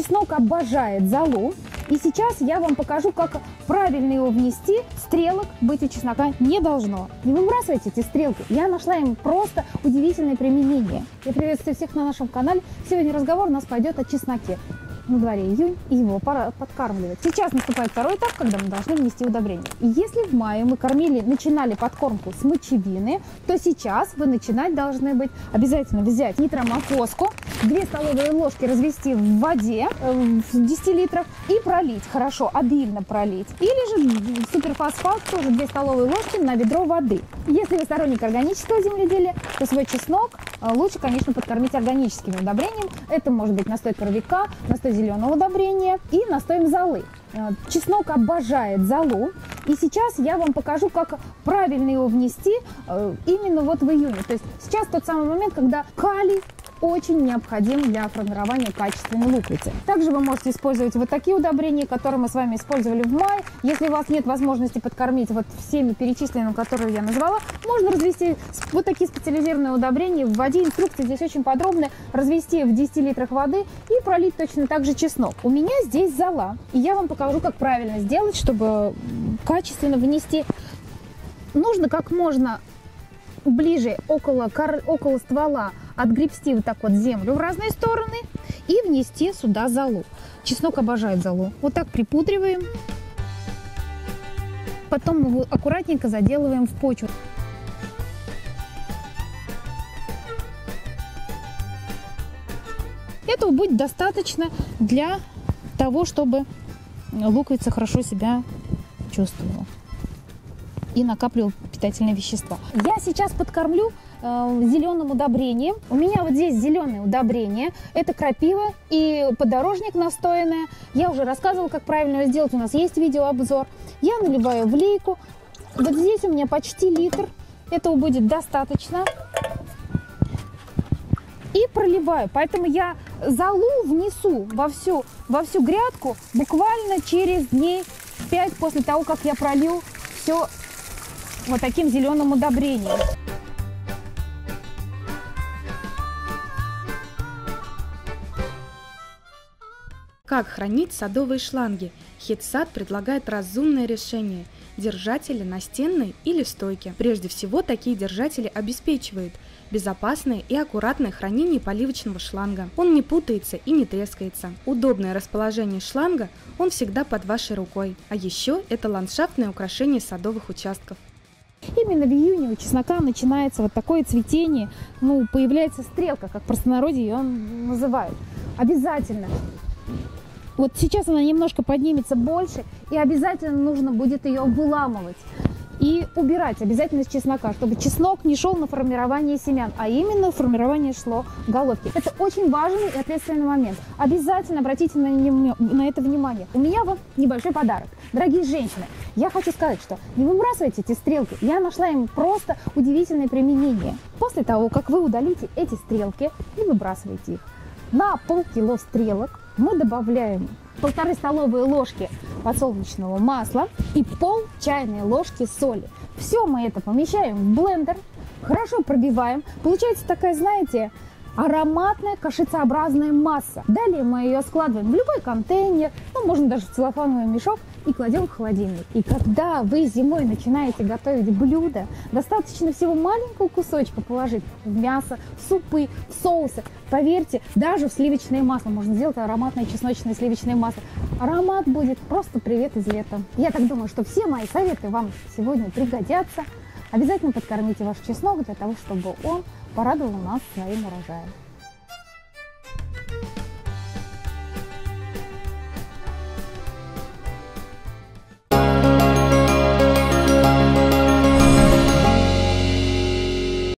чеснок обожает золу. И сейчас я вам покажу, как правильно его внести. Стрелок быть у чеснока не должно. Не выбрасывайте эти стрелки. Я нашла им просто удивительное применение. Я приветствую всех на нашем канале. Сегодня разговор у нас пойдет о чесноке. На дворе июнь, и его пора подкармливать. Сейчас наступает второй этап, когда мы должны внести удобрение. И если в мае мы начинали подкормку с мочевины, то сейчас вы начинать должны быть обязательно взять нитромокоску, 2 столовые ложки развести в воде в 10 литров и пролить, хорошо, обильно пролить. Или же суперфосфат, тоже 2 столовые ложки на ведро воды. Если вы сторонник органического земледелия, то свой чеснок лучше, конечно, подкормить органическим удобрением. Это может быть настой коровика, настой зеленого удобрения и настоем золы. Чеснок обожает золу. И сейчас я вам покажу, как правильно его внести именно вот в июне. То есть сейчас тот самый момент, когда калий очень необходим для формирования качественной луковицы. Также вы можете использовать вот такие удобрения, которые мы с вами использовали в мае. Если у вас нет возможности подкормить вот всеми перечисленными, которые я назвала, можно развести вот такие специализированные удобрения в воде. Инструкции здесь очень подробные. Развести в 10 литрах воды и пролить точно так же чеснок. У меня здесь зола. И я вам покажу, как правильно сделать, чтобы качественно внести. Нужно как можно ближе, около ствола, отгребсти вот так вот землю в разные стороны и внести сюда золу. Чеснок обожает золу. Вот так припудриваем. Потом его аккуратненько заделываем в почву. Этого будет достаточно для того, чтобы луковица хорошо себя чувствовала и накапливал питательные вещества. Я сейчас подкормлю зеленым удобрением. У меня вот здесь зеленое удобрение. Это крапива и подорожник настоянная. Я уже рассказывала, как правильно ее сделать. У нас есть видеообзор. Я наливаю в лейку. Вот здесь у меня почти литр. Этого будет достаточно. И проливаю. Поэтому я золу внесу во всю грядку буквально через дней 5 после того, как я пролью все вот таким зеленым удобрением. Как хранить садовые шланги? Хит-сад предлагает разумное решение – держатели настенные или стойки. Прежде всего, такие держатели обеспечивают безопасное и аккуратное хранение поливочного шланга. Он не путается и не трескается. Удобное расположение шланга, он всегда под вашей рукой. А еще это ландшафтное украшение садовых участков. Именно в июне у чеснока начинается вот такое цветение, появляется стрелка, как в простонародье ее называют. Обязательно. Вот сейчас она немножко поднимется больше, и обязательно нужно будет ее выламывать и убирать обязательно с чеснока, чтобы чеснок не шел на формирование семян, а именно формирование шло головки. Это очень важный и ответственный момент. Обязательно обратите на это внимание. У меня вам небольшой подарок. Дорогие женщины, я хочу сказать, что не выбрасывайте эти стрелки. Я нашла им просто удивительное применение. После того, как вы удалите эти стрелки, не выбрасывайте их. На полкило стрелок мы добавляем 1,5 столовые ложки подсолнечного масла и пол чайной ложки соли. Все мы это помещаем в блендер, хорошо пробиваем. Получается такая, знаете, ароматная кашицеобразная масса. Далее мы ее складываем в любой контейнер, можно даже в целлофановый мешок, и кладем в холодильник. И когда вы зимой начинаете готовить блюдо, достаточно всего маленького кусочка положить в мясо, в супы, в соусы. Поверьте, даже в сливочное масло можно сделать ароматное чесночное сливочное масло. Аромат будет просто привет из лета. Я так думаю, что все мои советы вам сегодня пригодятся. Обязательно подкормите ваш чеснок для того, чтобы он порадовал нас своим урожаем.